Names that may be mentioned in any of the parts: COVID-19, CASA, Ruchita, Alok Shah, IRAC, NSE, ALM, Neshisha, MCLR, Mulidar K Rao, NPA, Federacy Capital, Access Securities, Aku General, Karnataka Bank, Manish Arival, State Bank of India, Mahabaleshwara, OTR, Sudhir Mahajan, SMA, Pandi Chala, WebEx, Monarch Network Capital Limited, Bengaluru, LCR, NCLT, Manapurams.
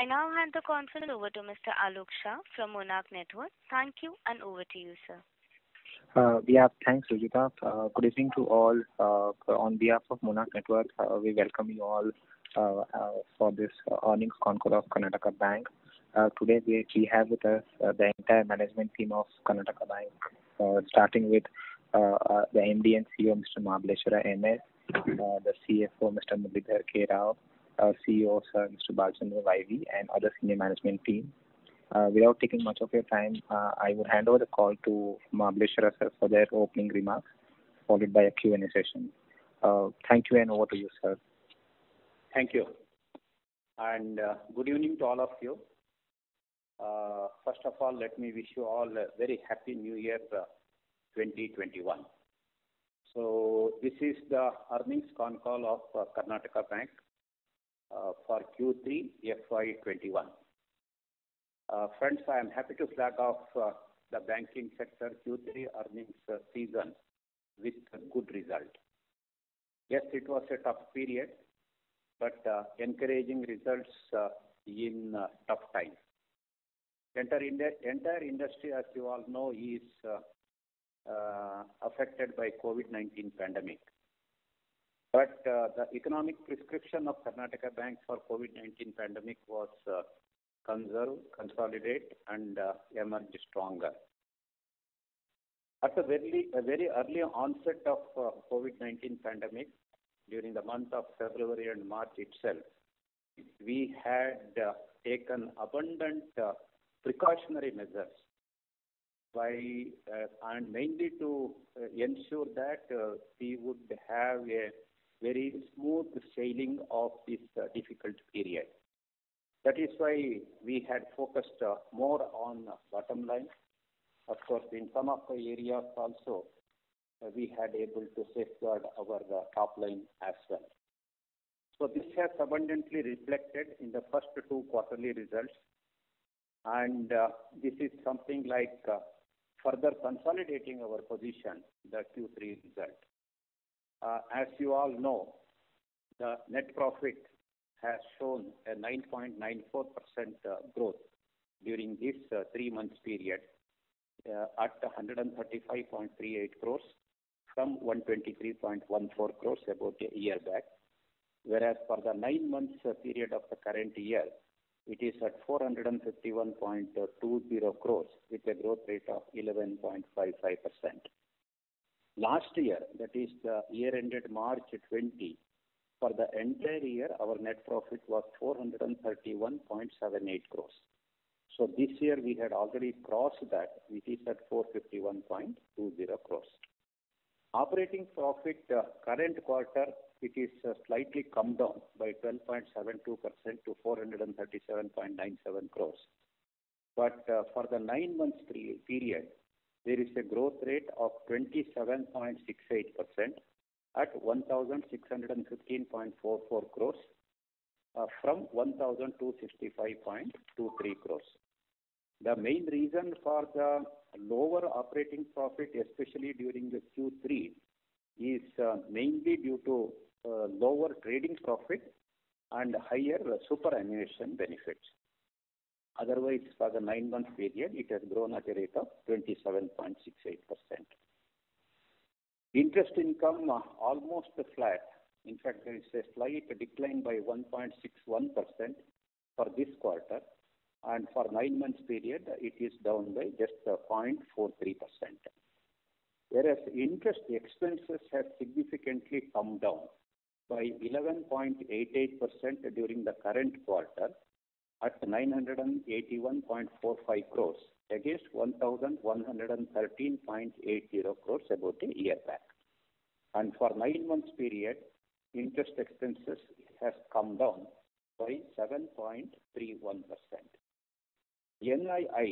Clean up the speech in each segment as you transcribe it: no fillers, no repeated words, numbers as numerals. I now hand the conference over to Mr. Alok Shah from Monarch Network. Thank you, and over to you, sir. Thanks, Ruchita. Good evening to all. On behalf of Monarch Network, we welcome you all for this earnings con call of Karnataka Bank. Today we have with us the entire management team of Karnataka Bank, starting with the MD and CEO, Mr. Mableshwara M S, the CFO, Mr. Mulidar K Rao, CEO, sir, Mr. Balasundar I V, and other senior management team. Without taking much of your time, I would hand over the call to Mahabaleshwara sir for their opening remarks, followed by a Q&A session. Thank you, and over to you, sir. Thank you, and good evening to all of you. First of all, let me wish you all a very happy New Year 2021. So this is the earnings con call of Karnataka Bank for Q3 FY21. Friends, I am happy to flag off the banking sector Q3 earnings season with a good result. Yes, it was a tough period, but encouraging results in tough times. Entire industry, as you all know, is affected by COVID-19 pandemic. But the economic prescription of Karnataka Bank for COVID-19 pandemic was conserve, consolidate, and emerge stronger. At the very early onset of COVID-19 pandemic, during the month of February and March itself, we had taken abundant precautionary measures and mainly to ensure that we would have a very smooth sailing of this difficult period. That is why we had focused more on bottom line. Of course, in some of the areas also, we had able to safeguard our top line as well. So this has abundantly reflected in the first two quarterly results. And this is something like further consolidating our position, the Q3 result. As you all know, the net profit has shown a 9.94% growth during this 3 months period at 135.38 crores from 123.14 crores about a year back, whereas for the 9 months period of the current year, it is at 451.20 crores with a growth rate of 11.55%. Last year, that is the year ended March 20, for the entire year, our net profit was 431.78 crores. So this year, we had already crossed that. It is at 451.20 crores. Operating profit current quarter, it is slightly come down by 12.72% to 437.97 crores. But for the 9 months period, there is a growth rate of 27.68%. at 1,615.44 crores from 1,265.23 crores. The main reason for the lower operating profit, especially during the Q3, is mainly due to lower trading profit and higher superannuation benefits. Otherwise, for the 9 month period, it has grown at a rate of 27.68%. Interest income almost flat. In fact, there is a slight decline by 1.61% for this quarter, and for 9 months period, it is down by just 0.43%. Whereas interest expenses have significantly come down by 11.88% during the current quarter at 981.45 crores against 1,113.80 crores about a year back. And for 9 months period, interest expenses has come down by 7.31%. NII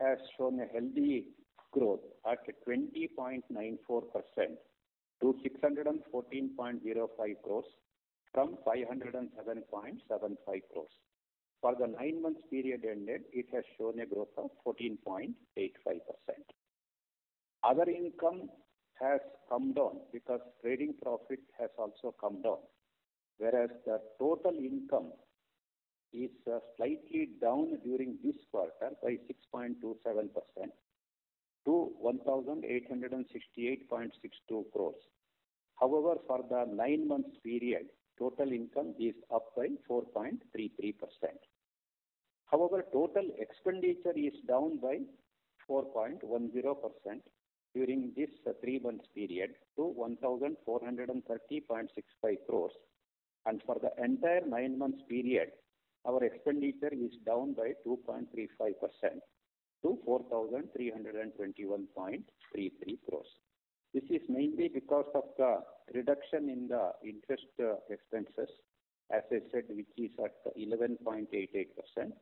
has shown a healthy growth at 20.94% to 614.05 crores from 507.75 crores. For the 9 months period ended, it has shown a growth of 14.85%. Other income has come down because trading profit has also come down, whereas the total income is slightly down during this quarter by 6.27% to 1,868.62 crores. However, for the 9 month period, total income is up by 4.33%. However, total expenditure is down by 4.10% during this 3 month period to 1,430.65 crores. And for the entire 9 months period, our expenditure is down by 2.35% to 4,321.33 crores. This is mainly because of the reduction in the interest expenses, as I said, which is at 11.88%,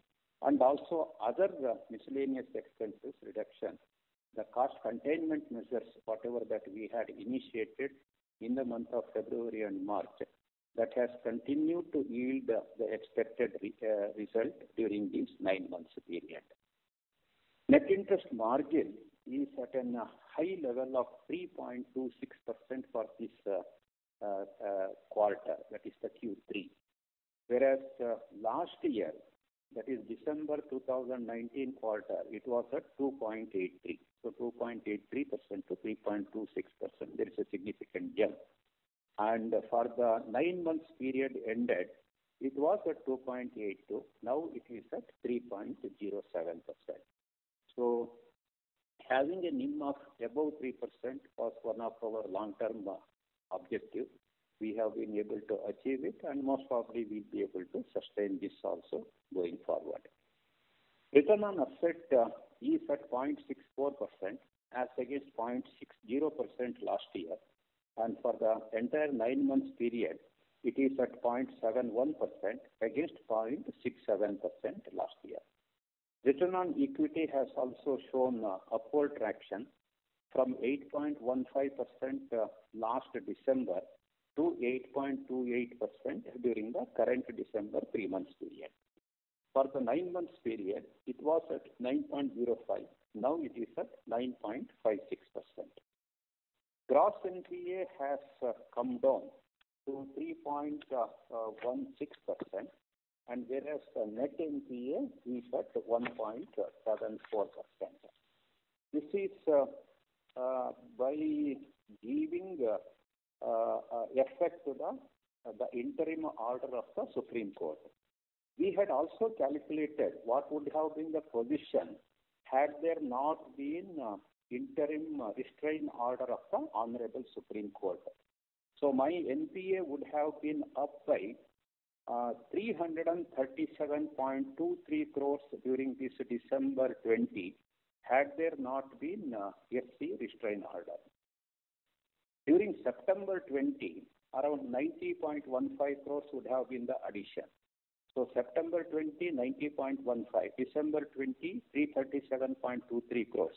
and also other miscellaneous expenses reduction. The cost containment measures, whatever that we had initiated in the month of February and March, that has continued to yield the expected result during these 9 months period. Net interest margin is at a high level of 3.26% for this quarter, that is the Q3. Whereas last year, that is December 2019 quarter, it was at 2.83. So 2.83% to 3.26%. There is a significant jump. And for the 9 months period ended, it was at 2.82. Now it is at 3.07%. So having a NIM of above 3% was one of our long-term objectives. We have been able to achieve it, and most probably we'll be able to sustain this also going forward. Return on asset is at 0.64% as against 0.60% last year. And for the entire 9 months period, it is at 0.71% against 0.67% last year. Return on equity has also shown upward traction from 8.15% last December to 8.28% during the current December 3 months period. For the 9 months period, it was at 9.05. Now it is at 9.56%. Gross NPA has come down to 3.16%, and whereas the net NPA is at 1.74%. This is by giving effect to the interim order of the Supreme Court. We had also calculated what would have been the position had there not been interim restraint order of the Honorable Supreme Court. So my NPA would have been up by 337.23 crores during this December 20 had there not been FC restraint order. During September 20, around 90.15 crores would have been the addition. So September 20, 90.15, December 20, 337.23 crores.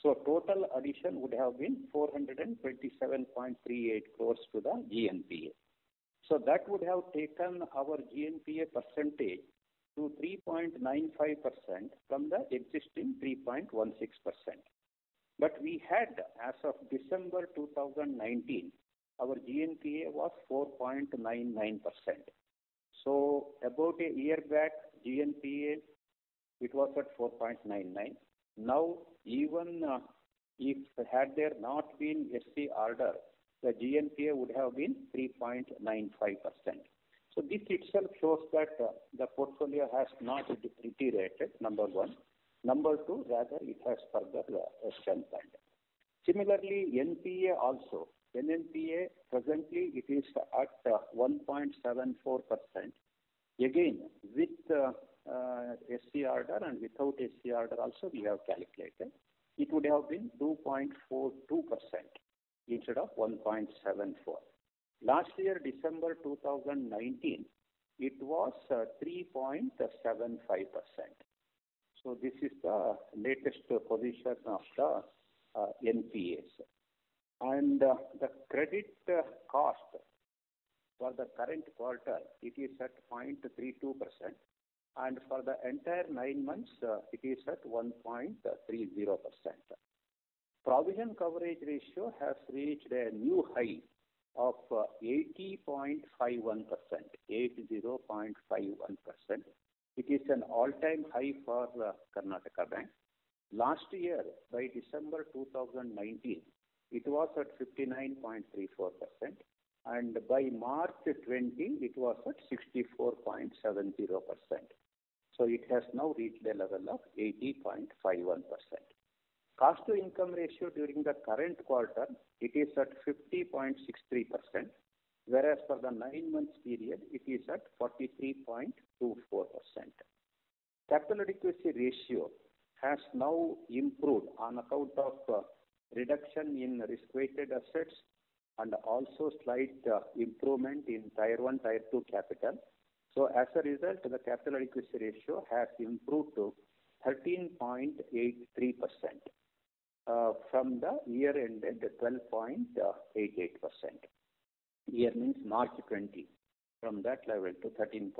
So total addition would have been 427.38 crores to the GNPA. So that would have taken our GNPA percentage to 3.95% from the existing 3.16%. But we had, as of December 2019, our GNPA was 4.99%. So about a year back, GNPA, it was at 4.99. Now, even if had there not been SC order, the GNPA would have been 3.95%. So this itself shows that the portfolio has not deteriorated, number one. Number two, rather, it has further strengthened. Similarly, NPA also. NNPA, presently, it is at 1.74%. Again, with SC order and without SC order also we have calculated, it would have been 2.42% instead of 1.74. Last year, December 2019, it was 3.75%. So this is the latest position of the NPAs. And the credit cost for the current quarter, it is at 0.32%. And for the entire 9 months, it is at 1.30%. Provision coverage ratio has reached a new high of 80.51%, is an all-time high for Karnataka Bank. Last year, by December 2019, it was at 59.34%, and by March 20, it was at 64.70%. So it has now reached the level of 80.51%. Cost to income ratio during the current quarter, it is at 50.63%, whereas for the 9 months period, it is at 43.24%. Capital adequacy ratio has now improved on account of reduction in risk-weighted assets and also slight improvement in Tier 1, Tier 2 capital. So as a result, the capital adequacy ratio has improved to 13.83% from the year ended 12.88%. Year means March 20, from that level to 13.83%.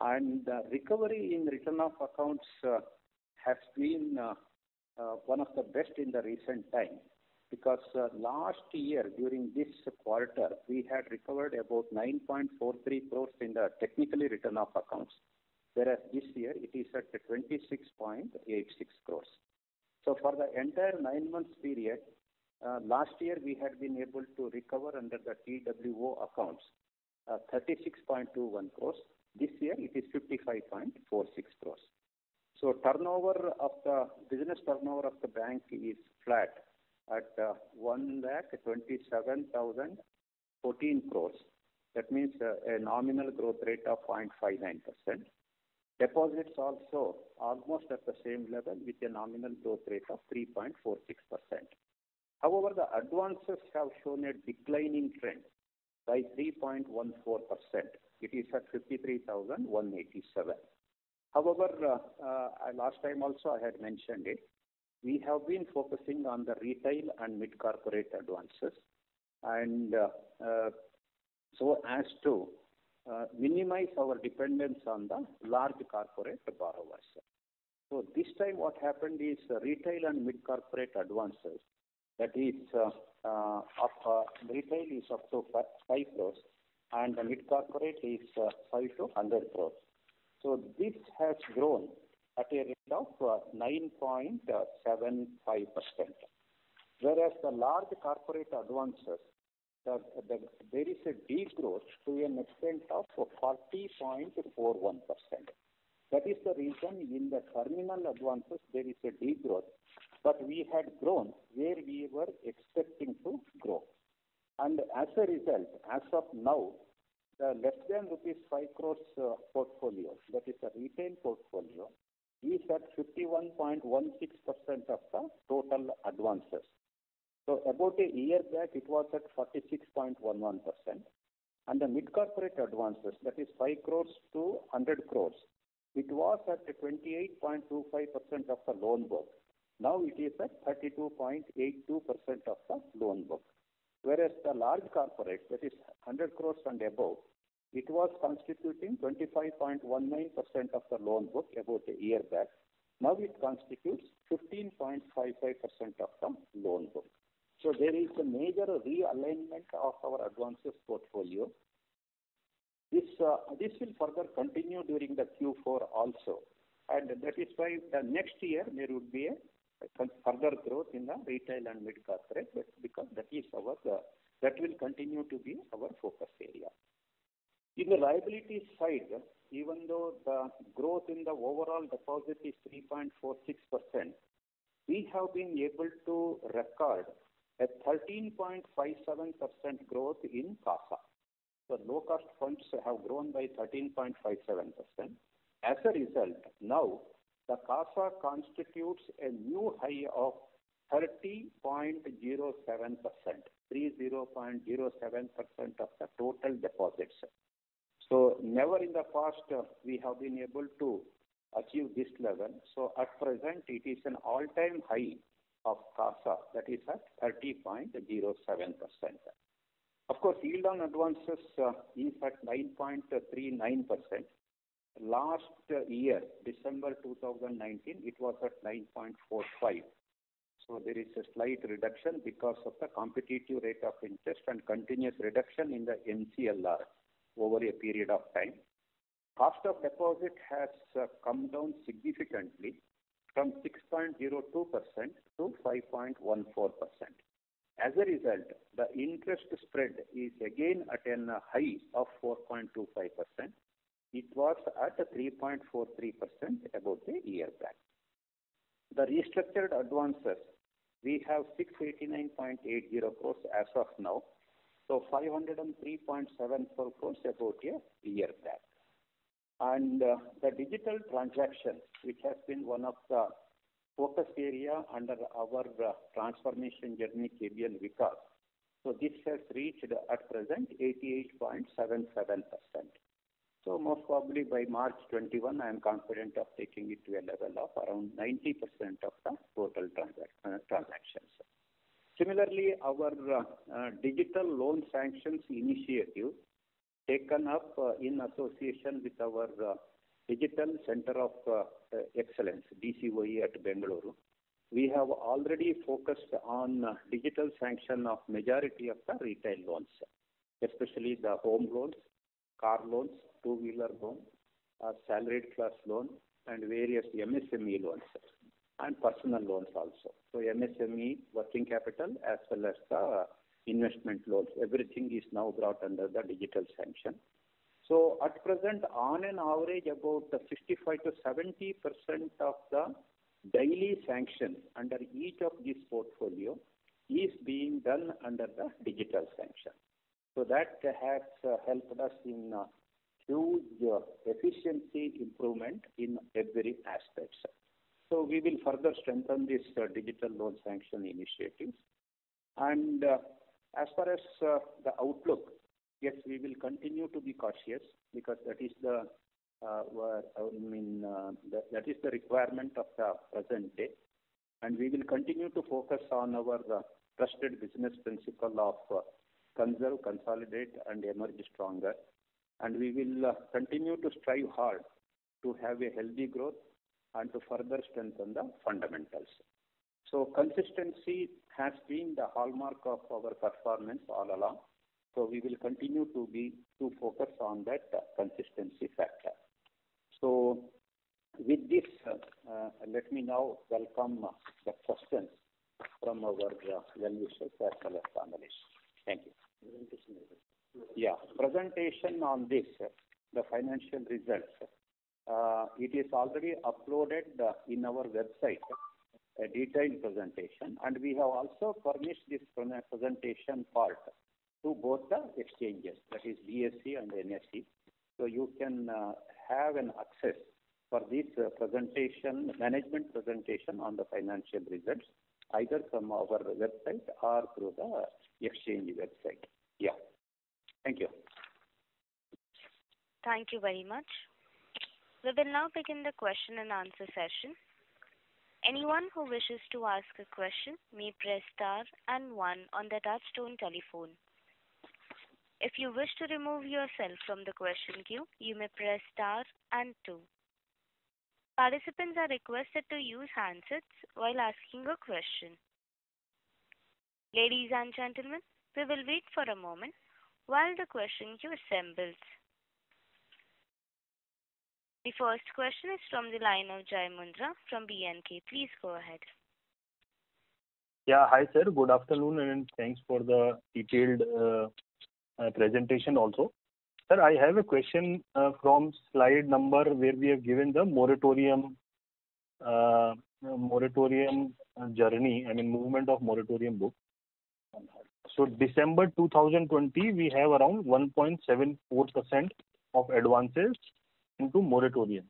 And the recovery in return of accounts has been one of the best in the recent time, because last year during this quarter, we had recovered about 9.43 crores in the technically written off accounts, whereas this year it is at 26.86 crores. So for the entire 9 months period, last year we had been able to recover under the TWO accounts 36.21 crores. This year it is 55.46 crores. So turnover of the business turnover of the bank is flat at 1,27,014 crores. That means a nominal growth rate of 0.59%. Deposits also almost at the same level with a nominal growth rate of 3.46%. However, the advances have shown a declining trend by 3.14%. It is at 53,187. However, last time also I had mentioned it. We have been focusing on the retail and mid-corporate advances, and so as to minimize our dependence on the large corporate borrowers. So this time what happened is retail and mid-corporate advances, that is retail is up to 5 crores and the mid-corporate is 5 to 100 crores. So this has grown at a rate of 9.75%, whereas the large corporate advances, there is a degrowth to an extent of 40.41%. That is the reason in the terminal advances there is a degrowth, but we had grown where we were expecting to grow. And as a result, as of now, the less than rupees 5 crores portfolio, that is the retail portfolio, is at 51.16% of the total advances. So about a year back, it was at 46.11%. And the mid-corporate advances, that is 5 crores to 100 crores, it was at 28.25% of the loan book. Now it is at 32.82% of the loan book. Whereas the large corporate, that is 100 crores and above, it was constituting 25.19% of the loan book about a year back. Now it constitutes 15.55% of the loan book. So there is a major realignment of our advances portfolio. This will further continue during the Q4 also. And that is why the next year there would be a further growth in the retail and mid-corporate, because that is our that will continue to be our focus area. In the liability side, even though the growth in the overall deposit is 3.46%, we have been able to record a 13.57% growth in CASA. So low-cost funds have grown by 13.57%. As a result, now the CASA constitutes a new high of 30.07%, 30.07% of the total deposits. So never in the past we have been able to achieve this level. So at present it is an all-time high of CASA, that is at 30.07%. Of course, yield on advances is at 9.39%. Last year, December 2019, it was at 9.45. So there is a slight reduction because of the competitive rate of interest and continuous reduction in the MCLR over a period of time. Cost of deposit has come down significantly from 6.02% to 5.14%. As a result, the interest spread is again at an high of 4.25%. It was at 3.43% about a year back. The restructured advances, we have 689.80 crores as of now, so 503.74 crores about a year back. And the digital transactions, which has been one of the focus area under our transformation journey KBL Vikas. So this has reached at present 88.77%. So most probably by March 21, I am confident of taking it to a level of around 90% of the total transactions. Similarly, our digital loan sanctions initiative taken up in association with our Digital Center of Excellence, DCOE at Bengaluru. We have already focused on digital sanction of majority of the retail loans, especially the home loans, car loans, two-wheeler loan, salaried class loan, and various MSME loans, and personal loans also. So MSME, working capital, as well as the investment loans, everything is now brought under the digital sanction. So at present, on an average, about 65 to 70% of the daily sanctions under each of these portfolio is being done under the digital sanction. So that has helped us in huge efficiency improvement in every aspect. So we will further strengthen this digital loan sanction initiatives. And as far as the outlook, yes, we will continue to be cautious because that is the that is the requirement of the present day, and we will continue to focus on our trusted business principle of conserve, consolidate, and emerge stronger. And we will continue to strive hard to have a healthy growth and to further strengthen the fundamentals. So consistency has been the hallmark of our performance all along. So we will continue to focus on that consistency factor. So with this, let me now welcome the questions from our well-wishers as well as analysts. Thank you. Yeah, presentation on this, the financial results. It is already uploaded in our website. A detailed presentation, and we have also furnished this presentation part to both the exchanges, that is BSE and NSE. So you can have an access for this presentation, management presentation on the financial results, either from our website or through the exchange website. Yeah. Thank you. Thank you very much. We will now begin the question and answer session. Anyone who wishes to ask a question may press star and one on the touchstone telephone. If you wish to remove yourself from the question queue, you may press star and two. Participants are requested to use handsets while asking a question. Ladies and gentlemen, we will wait for a moment while the question queue assembles. The first question is from the line of Jai Mundra from BNK. Please go ahead. Yeah, hi sir. Good afternoon and thanks for the detailed presentation also. Sir, I have a question from slide number where we have given the moratorium journey, I mean movement of moratorium book. So December 2020, we have around 1.74% of advances into moratorium,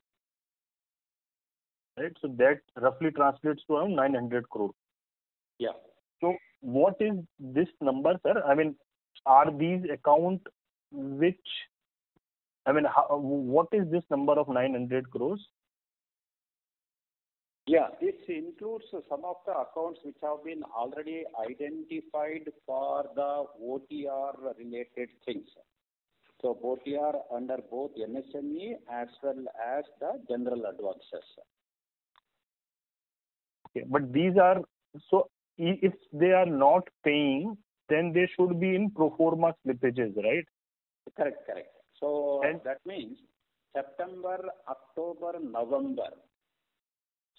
right? So that roughly translates to around 900 crore. Yeah. So what is this number, sir? I mean, are these account which, I mean, how, what is this number of 900 crores? Yeah, this includes some of the accounts which have been already identified for the OTR related things. So both are under both MSME as well as the general advances. Okay, but these are, so if they are not paying, then they should be in pro forma slippages, right? Correct, correct. So and that means September, October, November.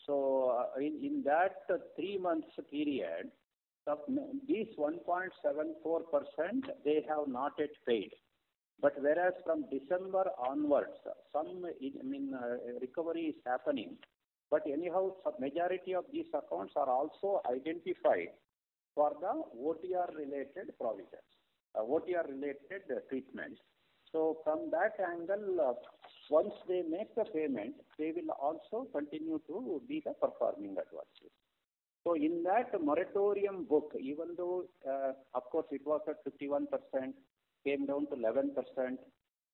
So in that 3 months period, these 1.74% they have not yet paid. But whereas from December onwards, some recovery is happening. But anyhow, majority of these accounts are also identified for the OTR-related provisions, OTR-related treatments. So from that angle, once they make the payment, they will also continue to be the performing advances. So in that moratorium book, even though, of course, it was at 51%, came down to 11%.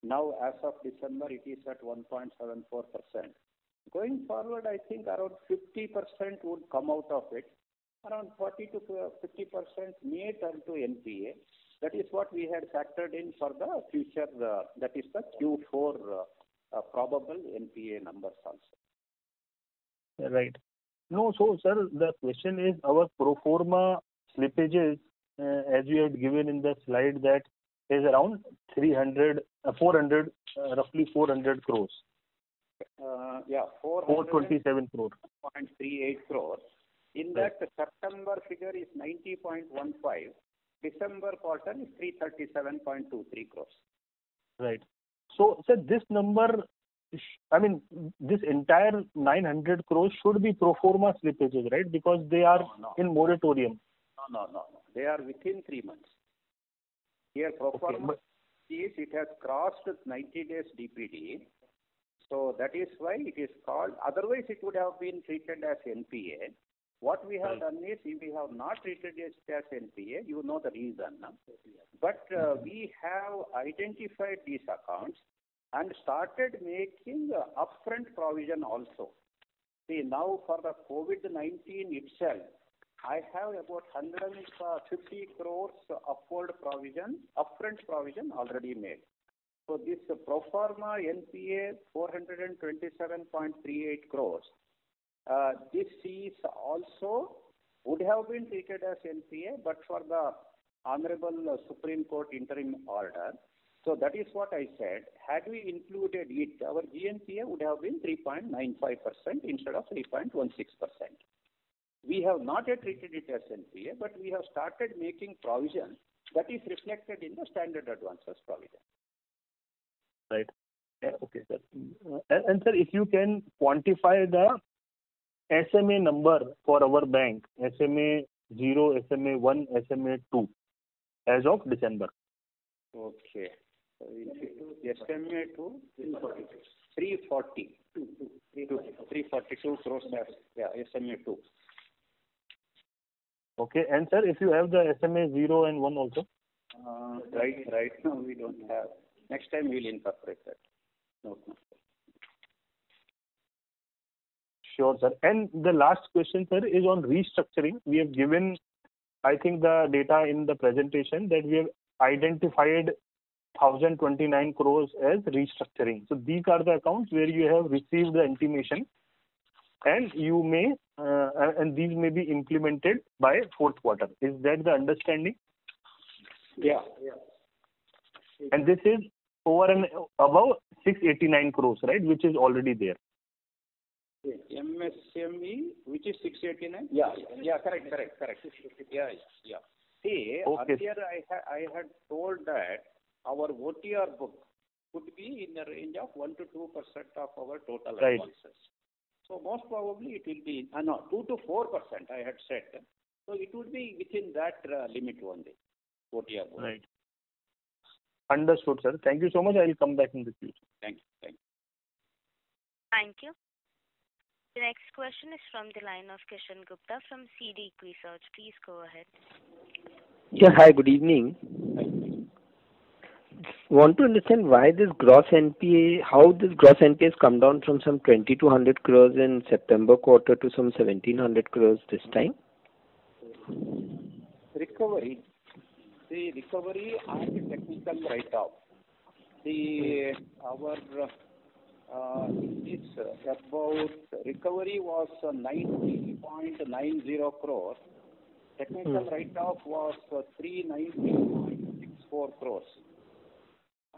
Now, as of December, it is at 1.74%. Going forward, I think around 50% would come out of it. Around 40 to 50% may turn to NPA. That is what we had factored in for the future, that is the Q4 probable NPA numbers also. Right. No, so sir, the question is our pro forma slippages, as you had given in the slide, that is around 400 crores. 427 crore. 0.38 crores. In that, the September figure is 90.15. December quarter is 337.23 crores. Right. So, sir, this number, I mean, this entire 900 crores should be pro forma slippages, right? Because they are in moratorium. No. They are within 3 months. Here, pro forma is it has crossed 90 days DPD. So that is why it is called, otherwise it would have been treated as NPA. What we have done is, if we have not treated it as NPA, you know the reason. No? But we have identified these accounts and started making upfront provision also. See, now for the COVID-19 itself, I have about 150 crores upfront provision already made. So this pro forma NPA 427.38 crores, this is also would have been treated as NPA, but for the Honorable Supreme Court interim order. So that is what I said. Had we included it, our GNPA would have been 3.95% instead of 3.16%. We have not yet treated it as NPA, but we have started making provision that is reflected in the standard advances provision. Right. Okay, sir. And sir, if you can quantify the SMA number for our bank, SMA 0, SMA 1, SMA 2, as of December. Okay. So SMA 2, 342 crores. Yeah, SMA 2. Okay. And sir, if you have the SMA 0 and 1 also? Right now we don't have. Next time we'll incorporate that. No. Sure, sir. And the last question, sir, is on restructuring. We have given, I think, the data in the presentation that we have identified 1,029 crores as restructuring. So these are the accounts where you have received the intimation, and you may, and these may be implemented by fourth quarter. Is that the understanding? Yeah. And this is over and above 689 crores, right, which is already there. MSME, which is 689? Yeah, correct. Yeah. See, okay. Earlier I had told that our OTR book could be in the range of 1 to 2% of our total advances. So most probably it will be, 2 to 4% I had said. So it would be within that limit only, OTR book. Right. Understood, sir. Thank you so much. I will come back in the future. Thank you. Thank you. The next question is from the line of Kishan Gupta from CD Research. Please go ahead. Yeah, hi. Good evening. Want to understand why this gross NPA, how this gross NPA has come down from some 2,200 crores in September quarter to some 1,700 crores this time? Recovery. The recovery and technical write-off. About recovery was 90.90 crores. Technical write-off was 390.64 crores.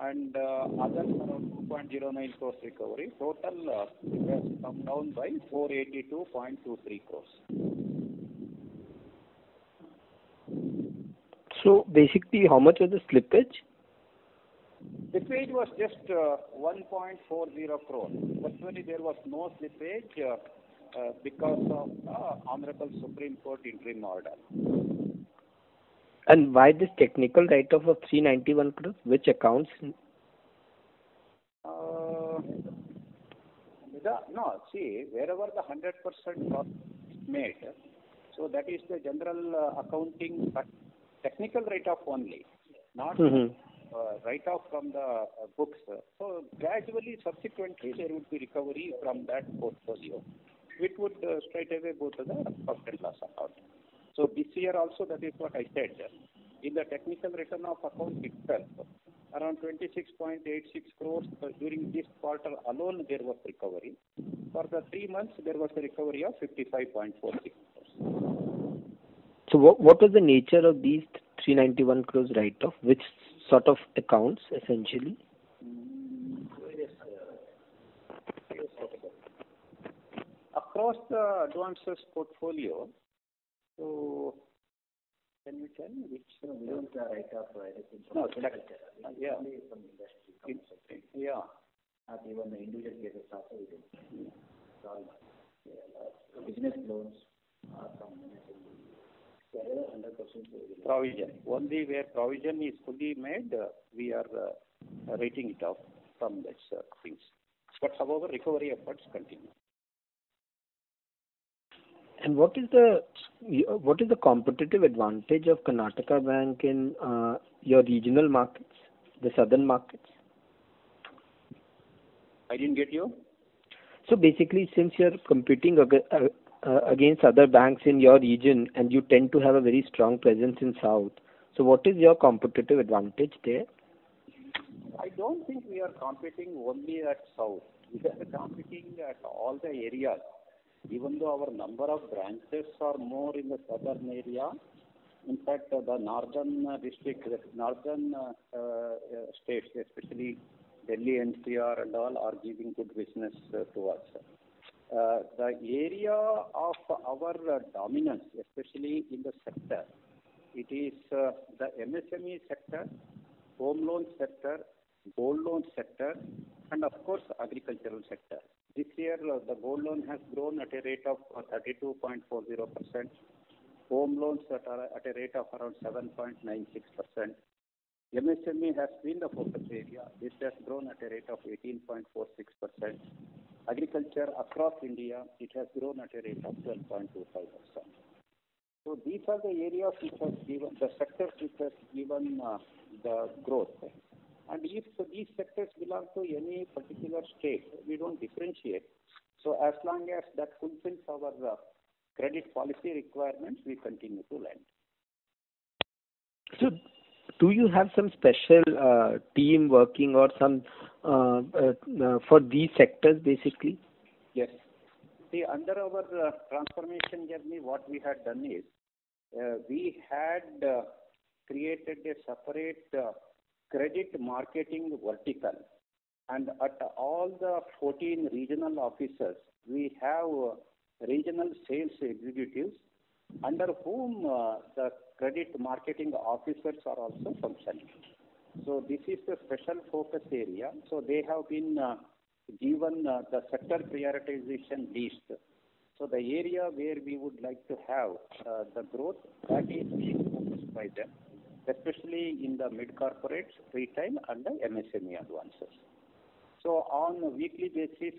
and others around 2.09 crores recovery. Total has come down by 482.23 crores. So basically, how much was the slippage? Slippage was just 1.40 crores. Personally, there was no slippage because of the Honorable Supreme Court interim order. And why this technical write-off of 391 crores? Which accounts? See, wherever the 100% loss is made, so that is the general accounting, but technical write-off only, not write-off from the books. So gradually, subsequently, there would be recovery from that portfolio. It would straight away go to the profit and loss account. So this year also, that is what I said. In the technical return of account itself, around 26.86 crores during this quarter alone there was recovery. For the 3 months, there was a recovery of 55.46 crores. So what was the nature of these 391 crores write-off? Which sort of accounts essentially? Across the advances portfolio. So, can you tell me which? Even the individual cases also we don't. Business loans are from provision. Only where provision is fully made, we are rating it off from that things. But however, recovery efforts continue. And what is the competitive advantage of Karnataka Bank in your regional markets, the southern markets? I didn't get you. So basically, since you're competing against other banks in your region and you tend to have a very strong presence in south, so what is your competitive advantage there? I don't think we are competing only at south. We are competing at all the areas. Even though our number of branches are more in the southern area, in fact, the northern district, northern states, especially Delhi NCR and all, are giving good business to us. The area of our dominance, especially in the sector, it is the MSME sector, home loan sector, gold loan sector, and of course, agricultural sector. This year, the gold loan has grown at a rate of 32.40%, home loans at a rate of around 7.96%. MSME has been the focus area. This has grown at a rate of 18.46%. Agriculture across India, it has grown at a rate of 12.25%. So these are the areas which has given, the sectors which has given the growth. And if these sectors belong to any particular state, we don't differentiate. So as long as that fulfills our credit policy requirements, we continue to lend. So do you have some special team working or some for these sectors basically? Yes. See, under our transformation journey, what we had done is we had created a separate credit marketing vertical, and at all the 14 regional offices, we have regional sales executives under whom the credit marketing officers are also functioning. So this is the special focus area. So they have been given the sector prioritization list. So the area where we would like to have the growth, that is being focused by them, especially in the mid-corporates, retail, and the MSME advances. So on a weekly basis,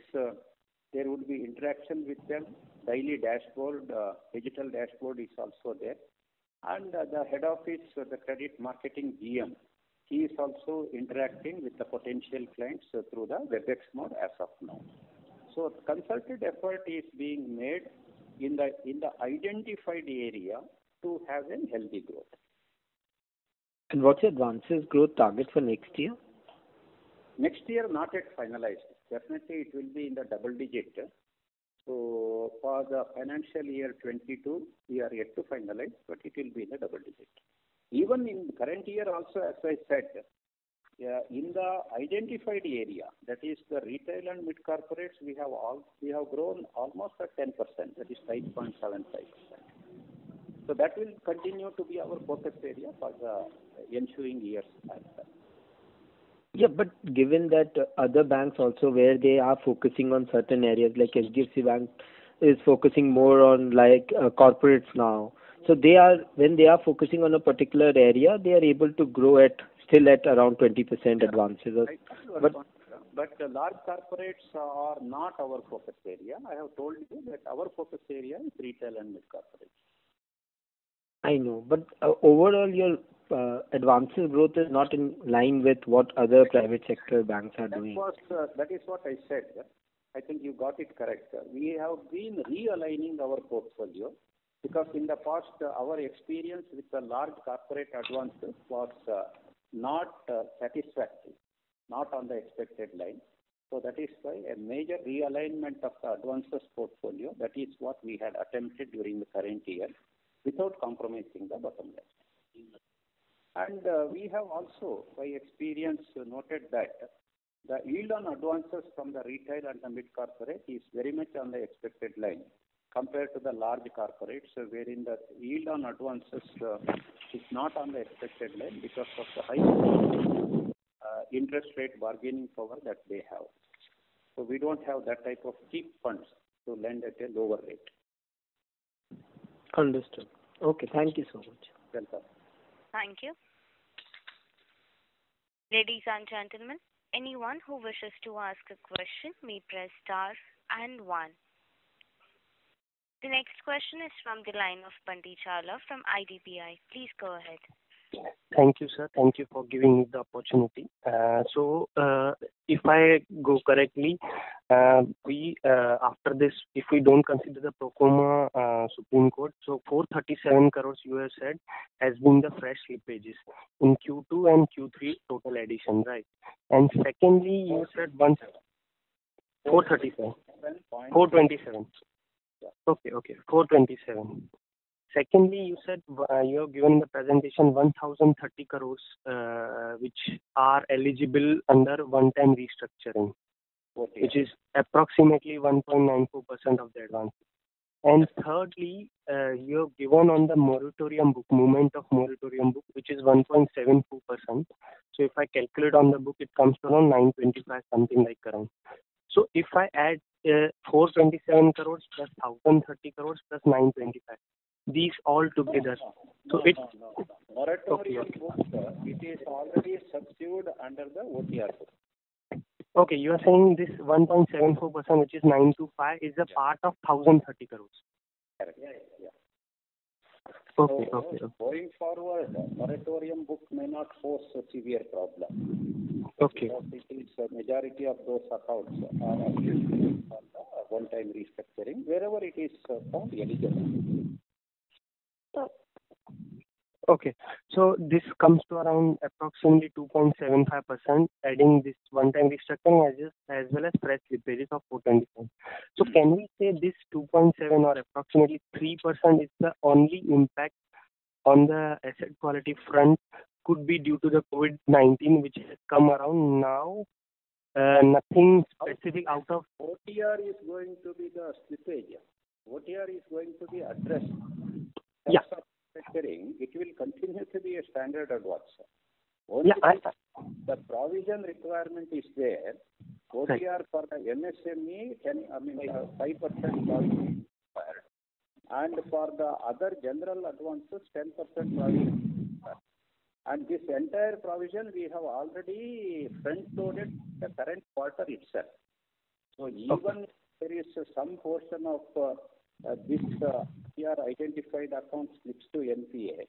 there would be interaction with them. Daily dashboard, digital dashboard is also there. And the head office, the credit marketing GM, he is also interacting with the potential clients through the WebEx mode as of now. So concerted effort is being made in the identified area to have a healthy growth. And what's your advances growth target for next year? Next year, not yet finalized. Definitely, it will be in the double digit. So, for the financial year 22, we are yet to finalize, but it will be in the double digit. Even in current year also, as I said, in the identified area, that is the retail and mid corporates, we have grown almost at 10%, that is 5.75%. So that will continue to be our focus area for the ensuing years as well. Yeah, but given that other banks also where they are focusing on certain areas, like HDFC Bank is focusing more on like corporates now. So they are, when they are focusing on a particular area, they are able to grow at still at around 20% advances. But the large corporates are not our focus area. I have told you that our focus area is retail and mid corporates. I know, but overall your advances growth is not in line with what other private sector banks are doing. That is what I said. I think you got it correct. We have been realigning our portfolio because in the past our experience with the large corporate advances was not satisfactory, not on the expected line. So that is why a major realignment of the advances portfolio, that is what we had attempted during the current year, without compromising the bottom line. And we have also, by experience, noted that the yield on advances from the retail and the mid-corporate is very much on the expected line compared to the large corporates, wherein the yield on advances is not on the expected line because of the high interest rate bargaining power that they have. So we don't have that type of cheap funds to lend at a lower rate. Understood. Okay, thank you so much. Welcome. Thank you. Ladies and gentlemen, anyone who wishes to ask a question may press star and one. The next question is from the line of Pandi Chala from IDPI. Please go ahead. Thank you, sir. Thank you for giving me the opportunity. If I go correctly, we after this, if we don't consider the pro forma Supreme Court, so 437 crores you have said has been the fresh slippages in Q2 and Q3 total addition, right? And secondly, you said once 437, 427. Okay, 427. Secondly, you said you have given the presentation 1,030 crores which are eligible under one-time restructuring, which is approximately 1.94% of the advance. And thirdly, you have given on the moratorium book, movement of moratorium book, which is 1.72%. So if I calculate on the book, it comes to around 925, something like around. So if I add 427 crores plus 1,030 crores plus 925, these all together. So it's moratorium books, it is already subsumed under the OTR. Okay, you are saying this 1.74%, which is 925, is a part of 1,030 crores. Correct. Okay, so, okay. Going forward, moratorium book may not force a severe problem. Okay. Because it is a majority of those accounts are one-time restructuring wherever it is found eligible. Okay, so this comes to around approximately 2.75%, adding this one-time restructuring as well as fresh slippages of 427. So can we say this 2.7 or approximately 3% is the only impact on the asset quality front could be due to the COVID-19 which has come around now? Nothing specific out of OTR is going to be the slippage. OTR is going to be addressed. Yeah. It will continue to be a standard advance. Only the provision requirement is there. OTR for the MSME, 5% provision required. And for the other general advances, 10% provision required. And this entire provision we have already front-loaded the current quarter itself. So even if there is some portion of this identified account slips to NPA,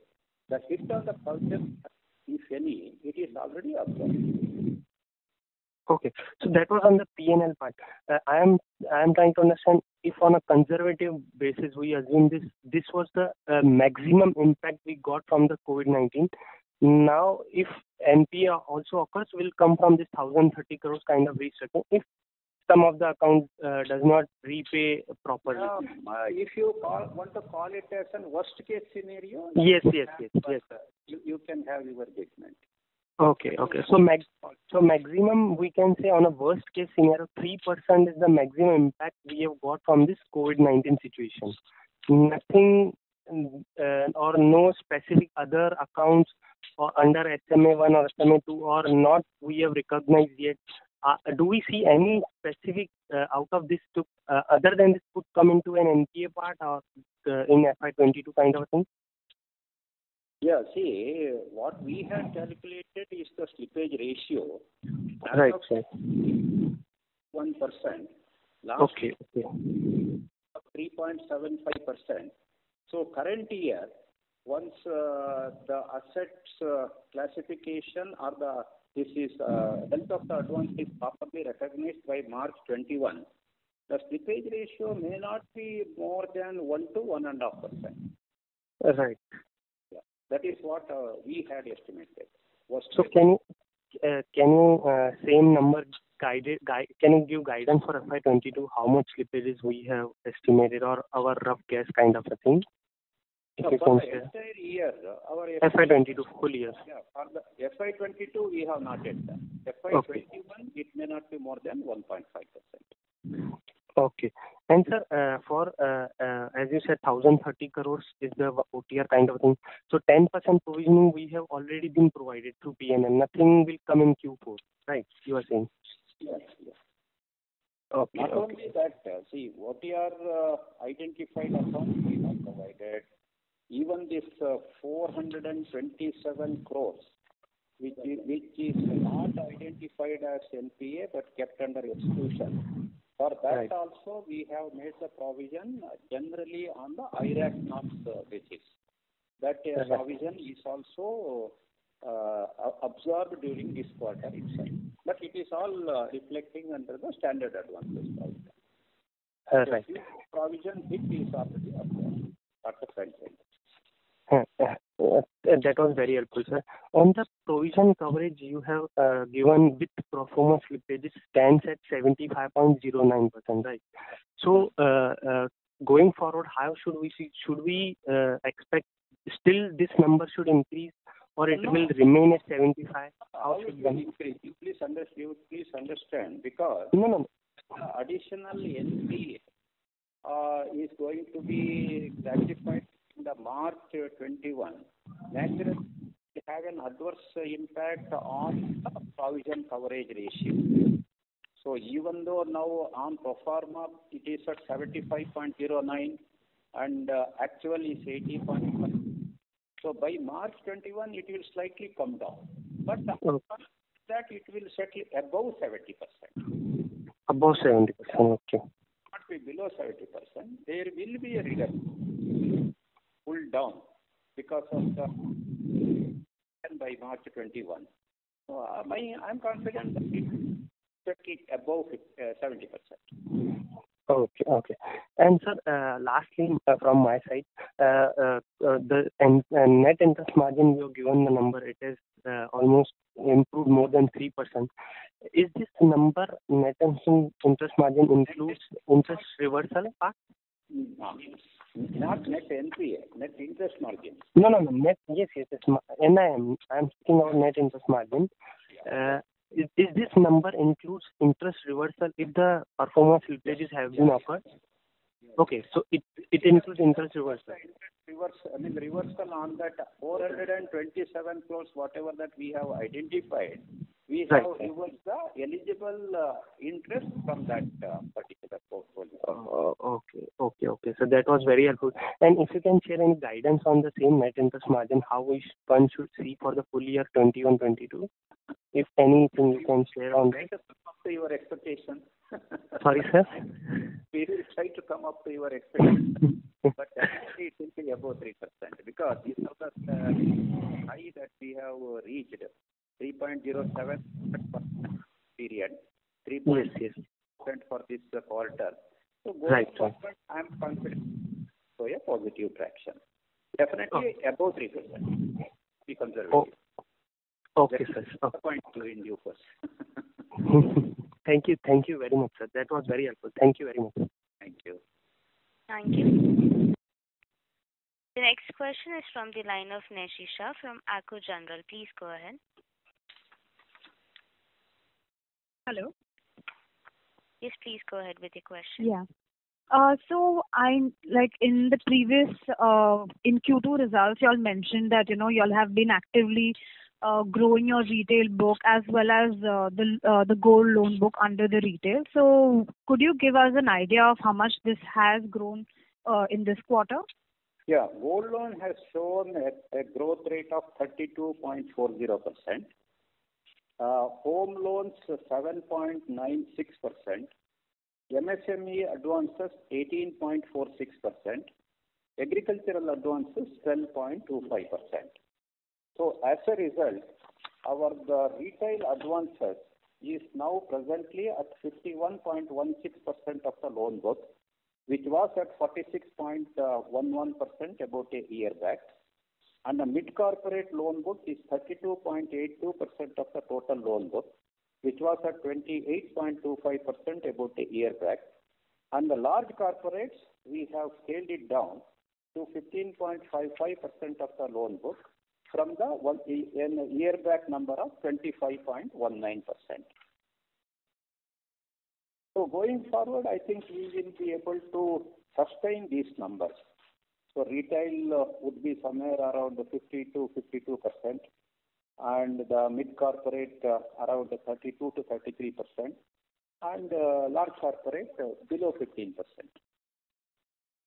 the hit on the provision, if any, it is already absorbed. Okay, so that was on the P&L part. I am trying to understand if on a conservative basis we assume this was the maximum impact we got from the COVID-19. Now, if NPA also occurs, will come from this 1,030 crores kind of restructuring. If some of the account does not repay properly. If you want to call it as a worst case scenario, yes. You can have your judgment. Okay. So maximum we can say on a worst case scenario, 3% is the maximum impact we have got from this COVID-19 situation. Nothing or no specific other accounts or under SMA1 or SMA2 or not we have recognized yet. Do we see any specific out of this other than this could come into an NPA part or in FY22 kind of a thing? Yeah, see, what we have calculated is the slippage ratio. Right, sir. 1%. Last year, 3.75%. So current year, once the assets classification or the health of the advance is properly recognized by March 21, the slippage ratio may not be more than 1 to 1.5%. Right. That is what we had estimated. So can you same number can you give guidance for FY22? How much slippages we have estimated or our rough guess kind of a thing? So for the entire year, our FY22 full year. Yeah, for the FY22 we have not yet done. FY21 it may not be more than 1.5%. Okay. And sir, for as you said, 1,030 crores is the OTR kind of thing. So 10% provisioning we have already been provided through PNL. Nothing will come in Q4, right? You are saying. Yes. Okay. Not only that, see, OTR identified accounts we have provided. Even this 427 crores, which is not identified as NPA but kept under exclusion. For that also, we have made the provision generally on the IRAC norms basis. That provision is also absorbed during this quarter itself. But it is all reflecting under the standard advances provision. Right. So provision hit is already absorbed at the front end. That was very helpful, sir. On the provision coverage you have given with pro forma slippages stands at 75.09%, right? So going forward, how should we see? Should we expect still this number should increase, or it will remain at 75? How should it increase? Please understand because additional NPA is going to be classified. The March 21, naturally it had an adverse impact on the provision coverage ratio. So even though now on pro forma it is at 75.09 and actual is 80.1. So by March 21 it will slightly come down, but after that it will settle above 70%. Above 70%, okay. Not be below 70%. There will be a reduction. Pulled down because of the by March 21. So I'm confident that it will be above 70%. Okay. And sir, lastly from my side, the net interest margin you have given the number, it is almost improved more than 3%. Is this number net interest margin includes interest reversal part? No. Not net NPA, net interest margin. No. Net, yes. NIM. I'm speaking of net interest margin. Is this number includes interest reversal if the performance slippages have been offered? Yes. Okay, so it includes interest reversal. Reversal on that 427 crores, whatever that we have identified, we have reversed the eligible interest from that particular portfolio. Okay. So that was very helpful. And if you can share any guidance on the same net interest margin, how one should see for the full year 21-22, if anything you can share on that. Your expectation. Sorry, sir. We will try to come up to your expectation, but definitely it will be above 3% because these are the high that we have reached. 3.07% period, 3.6% for this quarter. So going forward, I'm confident for a positive traction. Definitely above 3%. Be conservative. Okay, sir. The point in due course. Thank you very much, sir. That was very helpful. Thank you very much. Thank you. The next question is from the line of Neshisha from Aku General. Please go ahead. Hello. Yes, please go ahead with your question. Yeah. In Q2 results, you all mentioned that, you all have been actively growing your retail book as well as the gold loan book under the retail. So could you give us an idea of how much this has grown in this quarter? Yeah, gold loan has shown a growth rate of 32.40%. Home loans 7.96%. MSME advances 18.46%, agricultural advances 12.25%. So as a result, the retail advances is now presently at 51.16% of the loan book, which was at 46.11% about a year back, and the mid corporate loan book is 32.82% of the total loan book, which was at 28.25% about a year back. And the large corporates, we have scaled it down to 15.55% of the loan book from the year back number of 25.19%. So going forward, I think we will be able to sustain these numbers. So retail would be somewhere around 50 to 52%. And the mid-corporate around 32 to 33%, and large corporate below 15%.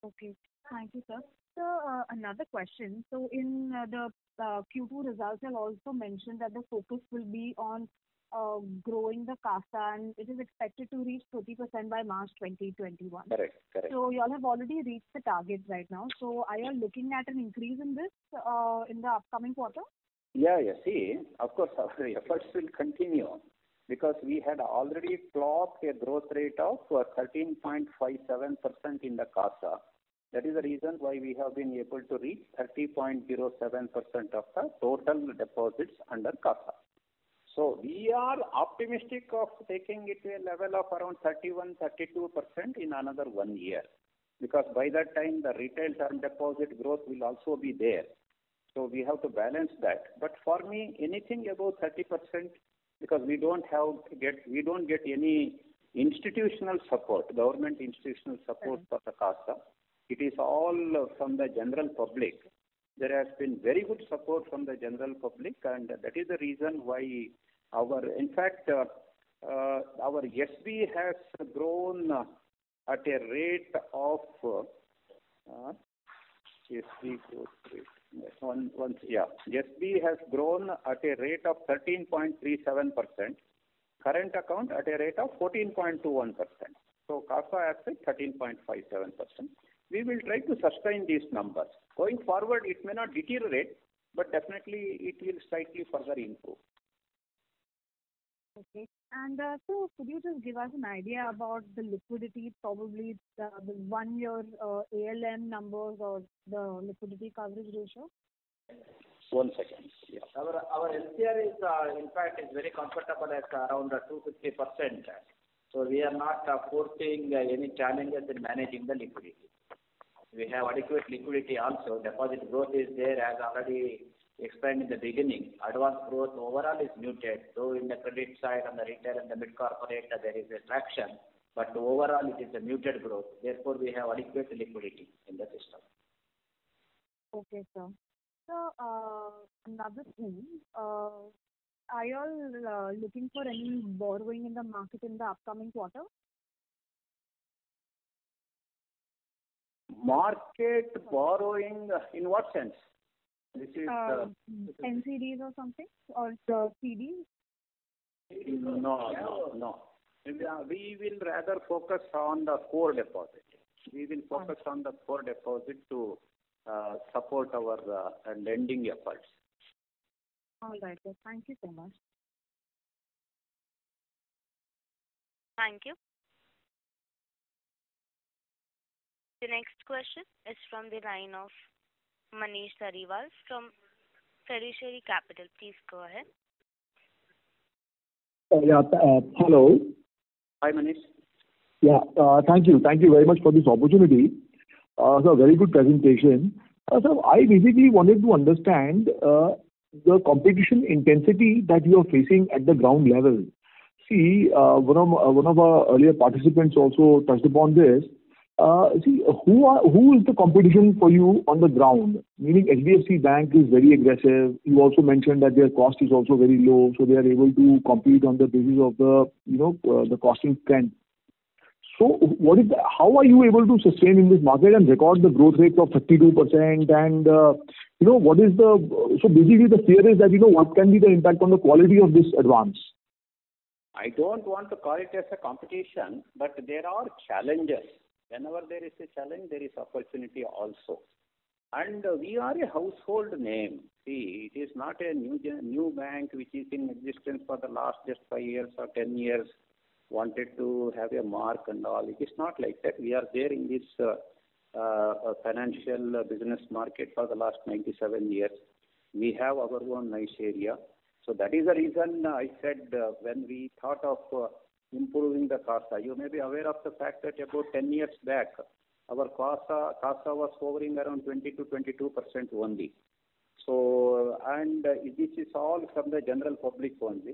Okay, thank you, sir. So another question. So in the Q2 results, I'll also mention that the focus will be on growing the CASA, and it is expected to reach 30% by March 2021. Correct. So you all have already reached the target right now. So are you all looking at an increase in this in the upcoming quarter? Yeah. See, of course, our efforts will continue because we had already clocked a growth rate of 13.57% in the CASA. That is the reason why we have been able to reach 30.07% of the total deposits under CASA. So we are optimistic of taking it to a level of around 31-32% in another 1 year, because by that time the retail term deposit growth will also be there. So we have to balance that. But for me, anything above 30%, because we don't get any institutional support, government institutional support for the CASA. It is all from the general public. There has been very good support from the general public, and that is the reason why our SB has grown at a rate of SB growth rate. SB has grown at a rate of 13.37%. Current account at a rate of 14.21%. So CASA has been 13.57%. We will try to sustain these numbers. Going forward, it may not deteriorate, but definitely it will slightly further improve. Okay. And so could you just give us an idea about the liquidity, probably the 1 year ALM numbers or the liquidity coverage ratio? One second. Yeah. Our LCR is, in fact, very comfortable at around 250%. So we are not forcing any challenges in managing the liquidity. We have adequate liquidity also. Deposit growth is there as already explained in the beginning. Advance growth overall is muted, though in the credit side on the retail and the mid-corporate there is a traction, but overall it is a muted growth. Therefore, we have adequate liquidity in the system. Okay, sir. So, another thing, are you all looking for any borrowing in the market in the upcoming quarter? Market borrowing in what sense? This is NCDs or something, or the CDs? No. We will rather focus on the core deposit. We will focus on the core deposit to support our lending efforts. All right, sir. Thank you so much. Thank you. The next question is from the line of Manish Arival from Federacy Capital. Please go ahead. Hello. Hi, Manish. Yeah, thank you. Thank you very much for this opportunity. So very good presentation. So I basically wanted to understand the competition intensity that you are facing at the ground level. See, one of our earlier participants also touched upon this. See, who is the competition for you on the ground? Meaning HDFC Bank is very aggressive. You also mentioned that their cost is also very low, so they are able to compete on the basis of the, you know, the costing trend. So what is the, how are you able to sustain in this market and record the growth rate of 32%? And you know, what is the, so basically the fear is that, you know, what can be the impact on the quality of this advance? I don't want to call it as a competition, but there are challenges. Whenever there is a challenge, there is opportunity also. And we are a household name. See, it is not a new bank which is in existence for the last just 5 years or 10 years, wanted to have a mark and all. It is not like that. We are there in this financial business market for the last 97 years. We have our own nice area. So that is the reason I said when we thought of improving the CASA. You may be aware of the fact that about 10 years back, our CASA was hovering around 20% to 22% only. So, and this is all from the general public only.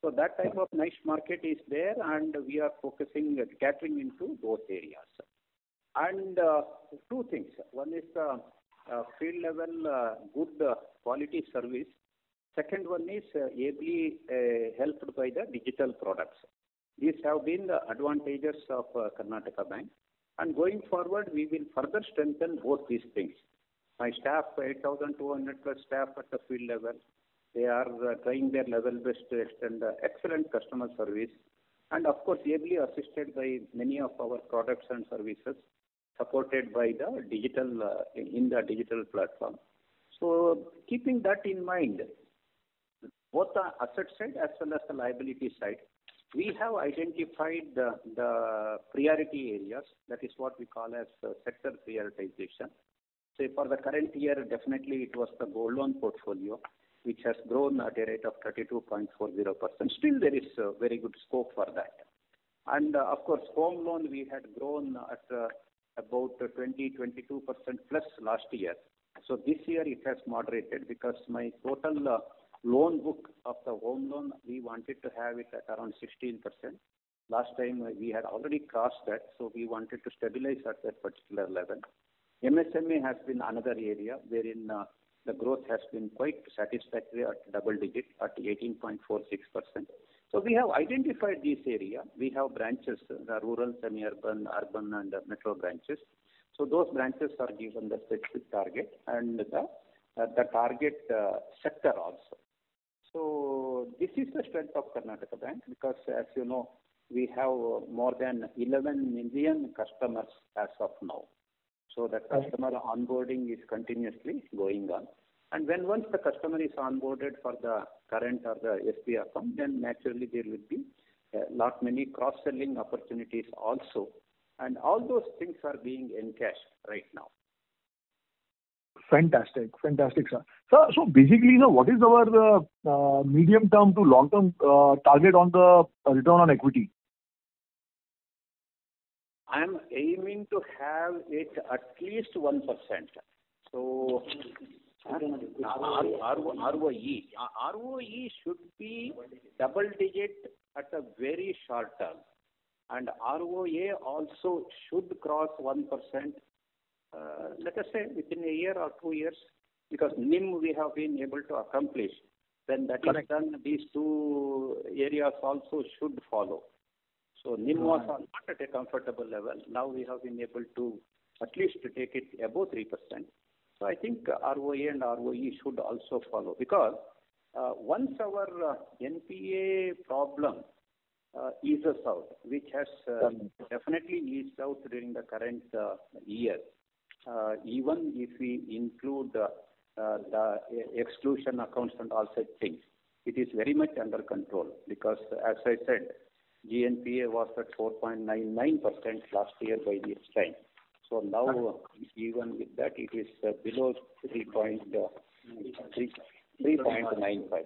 So that type of niche market is there, and we are focusing, catering into those areas. And two things. One is field level good quality service. Second one is ably helped by the digital products. These have been the advantages of Karnataka Bank. And going forward, we will further strengthen both these things. My staff, 8,200 plus staff at the field level, they are trying their level best to extend excellent customer service. And of course, ably assisted by many of our products and services, supported by the digital, in the digital platform. So keeping that in mind, both the asset side as well as the liability side, we have identified the priority areas. That is what we call as sector prioritization. So for the current year, definitely it was the gold loan portfolio, which has grown at a rate of 32.40%. Still there is very good scope for that. And of course, home loan, we had grown at about 20-22% plus last year. So this year it has moderated because my total loan book of the home loan, we wanted to have it at around 16%. Last time we had already crossed that, so we wanted to stabilize at that particular level. MSME has been another area wherein the growth has been quite satisfactory at double digit at 18.46%. So we have identified this area. We have branches, the rural, semi-urban, urban and metro branches. So those branches are given the specific target and the target sector also. So this is the strength of Karnataka Bank because, as you know, we have more than 11 million customers as of now. So the customer onboarding is continuously going on. And when once the customer is onboarded for the current or the SP account, then naturally there will be a lot many cross-selling opportunities also. And all those things are being encashed right now. Fantastic, fantastic, sir. Sir, so basically, sir, what is our medium-term to long-term target on the return on equity? I am aiming to have it at least 1%. So, ROE should be double-digit at a very short term. And ROA also should cross 1%. Let us say within a year or 2 years, because NIM we have been able to accomplish. When that is done, these two areas also should follow. So NIM was not at a comfortable level. Now we have been able to at least to take it above 3%. So I think ROA and ROE should also follow, because once our NPA problem eases out, which has definitely eased out during the current year, even if we include the exclusion accounts and all such things, it is very much under control because, as I said, GNPA was at 4.99% last year by this time. So now, even with that, it is below 3.95,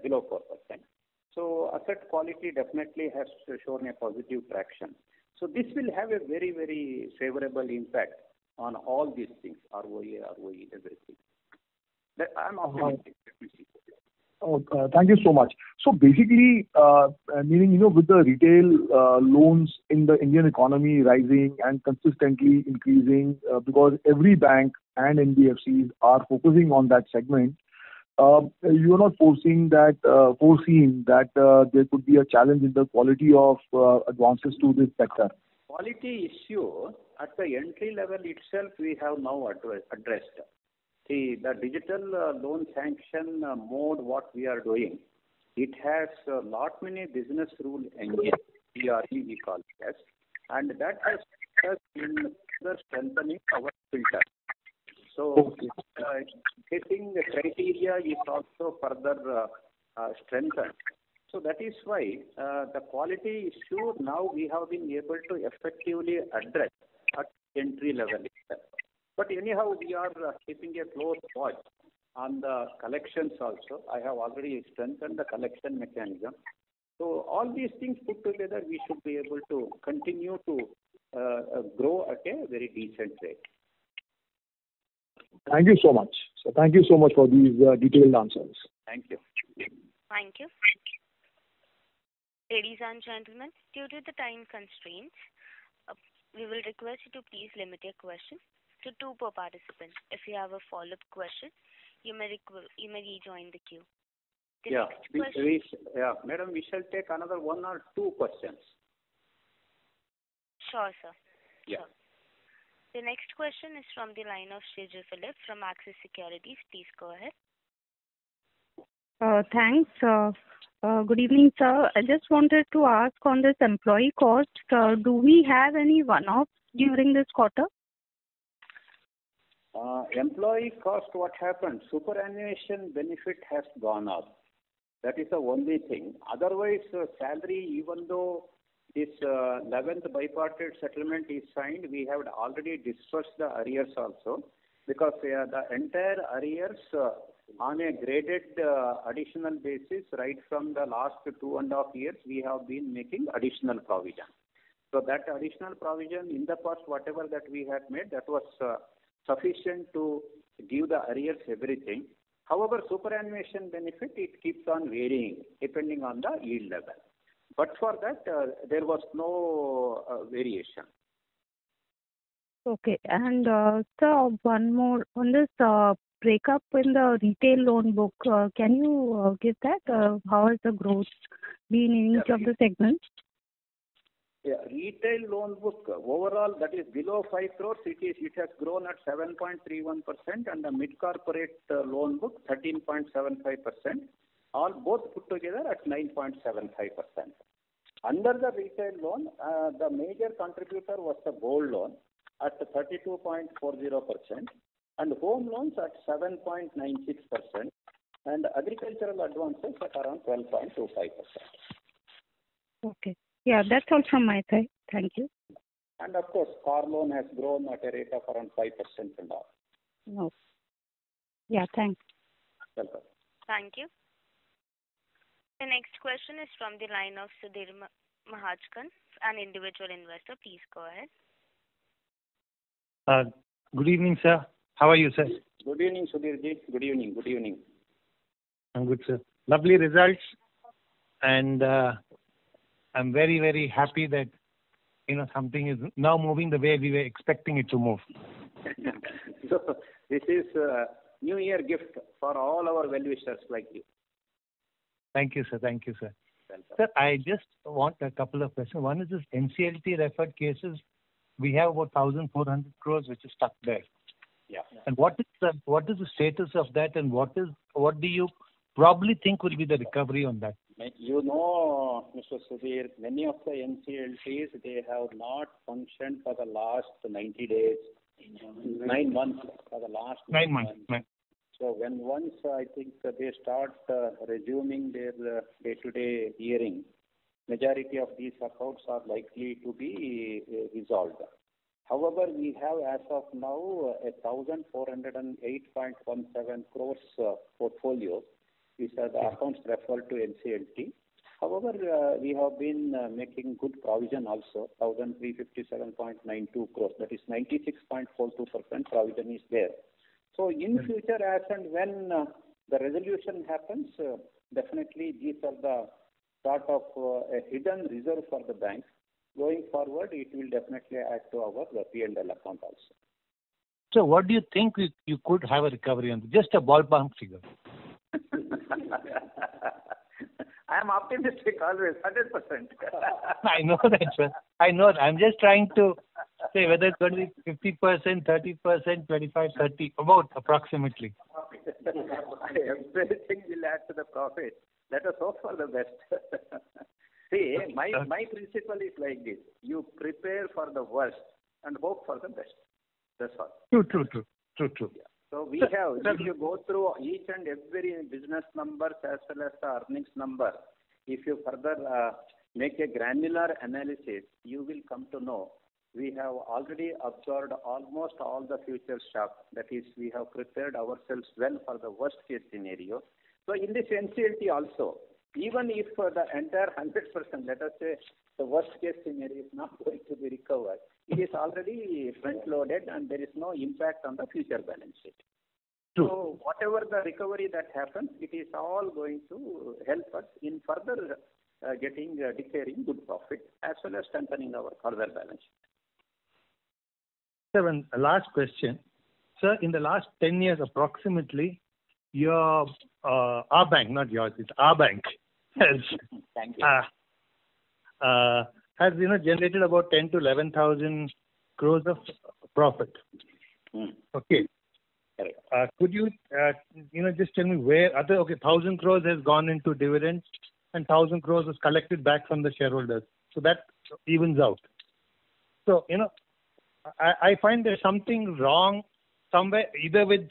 below 4%. So asset quality definitely has shown a positive traction. So this will have a very, very favorable impact on all these things, ROE, everything. But I'm optimistic. Thank you so much. So basically, meaning, you know, with the retail loans in the Indian economy rising and consistently increasing because every bank and NBFCs are focusing on that segment, you are not foreseeing that there could be a challenge in the quality of advances to this sector. Quality issue at the entry level itself we have now addressed. See, the digital loan sanction mode, what we are doing, it has lot many business rule engine, DRE we call it as, and that has helped us in further strengthening our filter. So, getting the criteria is also further strengthened. So that is why the quality issue now we have been able to effectively address at entry level itself. But anyhow, we are keeping a close watch on the collections also. I have already strengthened the collection mechanism. So all these things put together, we should be able to continue to grow at a very decent rate. Thank you so much. So thank you so much for these detailed answers. Thank you. Thank you. Ladies and gentlemen, due to the time constraints, we will request you to please limit your questions to two per participant. If you have a follow-up question, you may rejoin the queue. Madam, we shall take another one or two questions. Sure, sir. Yeah. Sure. The next question is from the line of Shiju Philip from Access Securities. Please go ahead. Thanks. Good evening, sir. I just wanted to ask on this employee cost, do we have any one-offs during this quarter? Employee cost, what happened? Superannuation benefit has gone up. That is the only thing. Otherwise, salary, even though this 11th bipartite settlement is signed, we have already dispersed the arrears also, because the entire arrears on a graded additional basis, right from the last 2.5 years, we have been making additional provision. So that additional provision in the past, whatever that we had made, that was sufficient to give the arrears everything. However, superannuation benefit, it keeps on varying depending on the yield level. But for that, there was no variation. Okay. And sir, one more on this breakup in the retail loan book. Can you give that? How has the growth been in each of the segments? Yeah, retail loan book overall, that is below 5 crores, it has grown at 7.31%, and the mid corporate loan book 13.75%, all both put together at 9.75%. Under the retail loan, the major contributor was the gold loan at 32.40%, and home loans at 7.96%, and agricultural advances at around 12.25%. Okay. Yeah, that's all from my side. Thank you. And of course, car loan has grown at a rate of around 5% and all. No. Yeah, thanks. Welcome. Thank you. The next question is from the line of Sudhir Mahajan, an individual investor. Please go ahead. Good evening, sir. How are you, sir? Good evening, Sudhirji. Good evening. Good evening. I'm good, sir. Lovely results. And I'm very, very happy that, you know, something is now moving the way we were expecting it to move. So this is a New Year gift for all our well-wishers like you. Thank you, sir. Thank you, sir. Welcome. Sir, I just want a couple of questions. One is this NCLT referred cases. We have about 1,400 crores which is stuck there. Yeah. And what is the status of that, and what do you probably think will be the recovery on that? You know, Mr. Sudhir, many of the NCLTs, they have not functioned for the last 90 days, 9 months, for the last 9 months. So when once, I think, they start resuming their day-to-day hearing, majority of these accounts are likely to be resolved. However, we have, as of now, 1,408.17 crores portfolio. These are the accounts referred to NCLT. However, we have been making good provision also, 1,357.92 crores. That is 96.42% provision is there. So in future, as and when the resolution happens, definitely these are the sort of a hidden reserve for the bank. Going forward, it will definitely add to our P&L account also. So what do you think you could have a recovery on? Just a ballpark figure. I am optimistic always, 100%. I know that, sir. I know. I'm just trying to say whether it's going to be 50%, 30%, 25%, 30%, about approximately. Everything will add to the profit. Let us hope for the best. See, my principle is like this. You prepare for the worst and hope for the best. That's all. True. Yeah. So we have, if you go through each and every business numbers as well as the earnings number, if you further make a granular analysis, you will come to know we have already absorbed almost all the future shock. That is, we have prepared ourselves well for the worst case scenario. So in this NCLT also, even if the entire 100%, let us say, the worst case scenario is not going to be recovered, it is already front-loaded and there is no impact on the future balance sheet. True. So whatever the recovery that happens, it is all going to help us in further declaring good profit as well as strengthening our further balance sheet. Sir, one last question. Sir, in the last 10 years approximately, your our bank, not yours, it's our bank, has Thank you. Has generated about 10 to 11,000 crores of profit. Okay. Could you just tell me where other 1,000 crores has gone into dividends and 1,000 crores is collected back from the shareholders, so that evens out. So I find there's something wrong somewhere, either with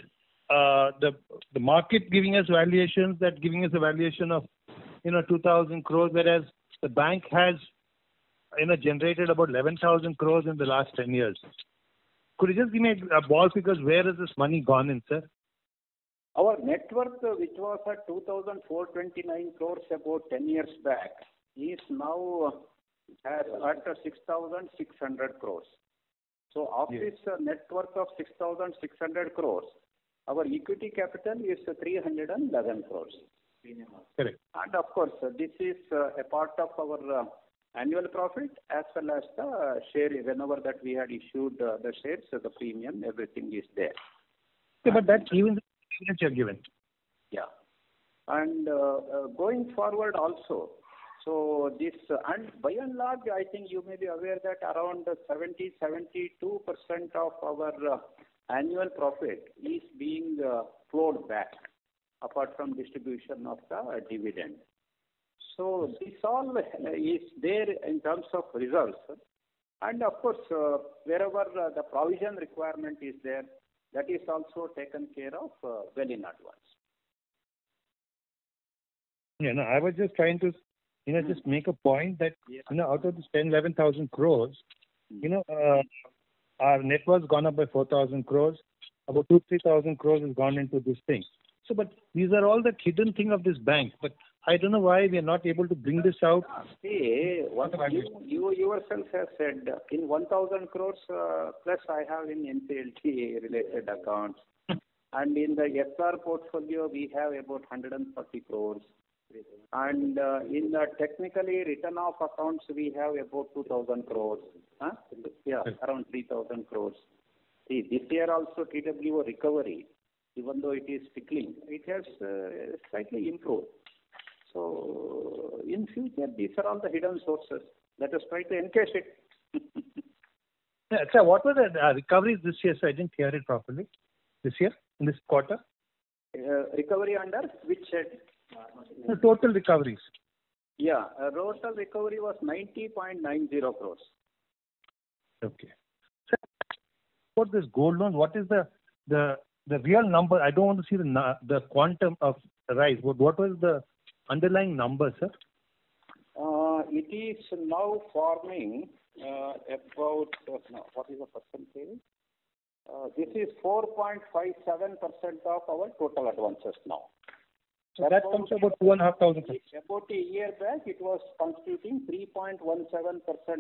the market giving us valuations, that giving us a valuation of 2,000 crores, whereas the bank has generated about 11,000 crores in the last 10 years. Could you just give me a ball, because where has this money gone in, sir? Our net worth, which was at 2,429 crores about 10 years back, is now at 6,600 crores. So of this net worth of 6,600 crores, our equity capital is 311 crores. Correct. And of course, this is a part of our annual profit as well as the share. Whenever that we had issued the shares, so the premium, everything is there. Yeah, but that's even the dividends you are given. Yeah. And going forward also, so this, and by and large, I think you may be aware that around 72% of our annual profit is being flowed back, apart from distribution of the dividend. So this all is there in terms of reserves. And of course, wherever the provision requirement is there, that is also taken care of well in advance. Yeah, no, I was just trying to, just make a point that, out of this 10, 11,000 crores, our net worth gone up by 4,000 crores, about 2,000-3,000 crores has gone into this thing. So, but these are all the hidden thing of this bank. But I don't know why we are not able to bring this out. See, you yourself have said in 1,000 crores plus I have in NCLT related accounts. And in the SR portfolio, we have about 140 crores. And in the technically written off accounts, we have about 2,000 crores. Huh? Yeah, around 3,000 crores. See, this year also TWO recovery, even though it is tickling, it has slightly improved. So in future, these are all the hidden sources. Let us try to encash it. Yeah, sir, what were the recoveries this year? So I didn't hear it properly. This year, in this quarter? Recovery under which head? The total recoveries. Yeah, total recovery was 90.90 crores. Okay. Sir, for this gold loan, what is the real number? I don't want to see the quantum of rise. What was the underlying number, sir? It is now forming about, what is the percentage? This is 4.57% of our total advances now. So that comes about 2,500. About a year back, it was constituting 3.17%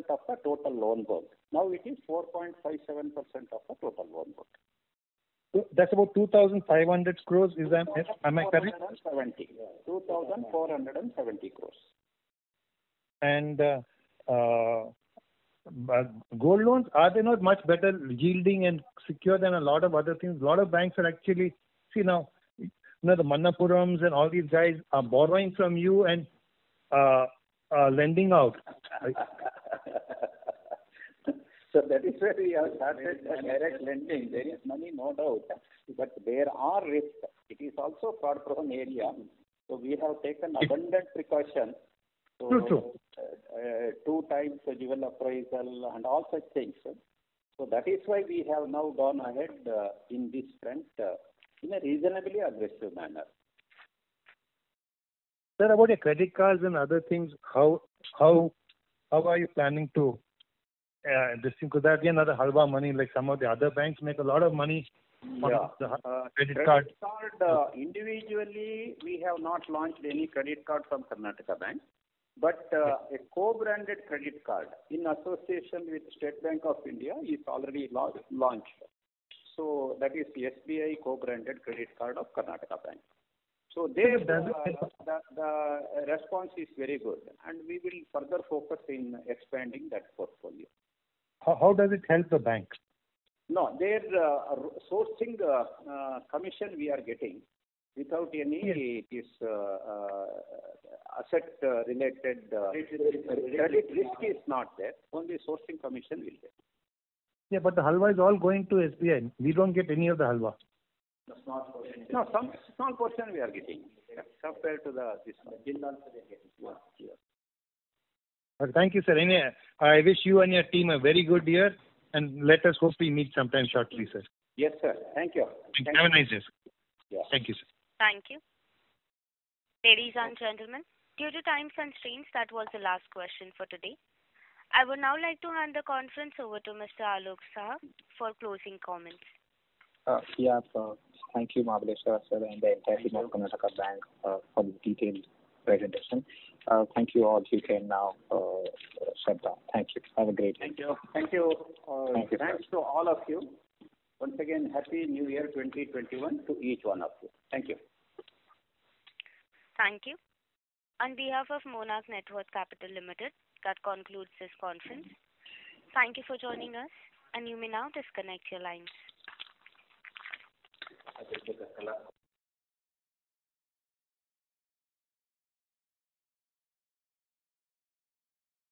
of the total loan book. Now it is 4.57% of the total loan book. That's about 2,500 crores. Is that, am I correct? 2,470 crores. And gold loans, are they not much better yielding and secure than a lot of other things? A lot of banks are actually, see now, you know, the Manapurams and all these guys are borrowing from you and lending out. So that is where we have started direct lending. There is money, no doubt, but there are risks. It is also fraud-prone area. So we have taken abundant precautions. So, two times dual appraisal and all such things. So that is why we have now gone ahead in this front in a reasonably aggressive manner. Sir, about your credit cards and other things, how are you planning to this thing? Could that be another halwa money? Like some of the other banks make a lot of money on the credit card. Individually, we have not launched any credit card from Karnataka Bank, but a co-branded credit card in association with State Bank of India is already launched. So that is SBI co-branded credit card of Karnataka Bank. So there, the response is very good, and we will further focus in expanding that portfolio. How does it help the bank? No, their sourcing commission we are getting without any asset-related credit risk is not there. Only sourcing commission will get. Yeah, but the halwa is all going to SBI. We don't get any of the halwa. No, some small portion we are getting compared to the this one. Well, thank you, sir. Anyway, I wish you and your team a very good year, and let us hope we meet sometime shortly, sir. Yes, sir. Thank you. Thank you. Have a nice day, sir. Yeah. Thank you, sir. Thank you. Ladies and gentlemen, due to time constraints, that was the last question for today. I would now like to hand the conference over to Mr. Alok Shah for closing comments. Thank you, Mableshwara sir, and the entire team of Karnataka Bank for the detailed presentation. Thank you all. You can now shut down. Thank you. Have a great day. Thank you. Thanks to all of you. Once again, Happy New Year 2021 to each one of you. Thank you. Thank you. On behalf of Monarch Network Capital Limited, that concludes this conference. Thank you for joining us, and you may now disconnect your lines.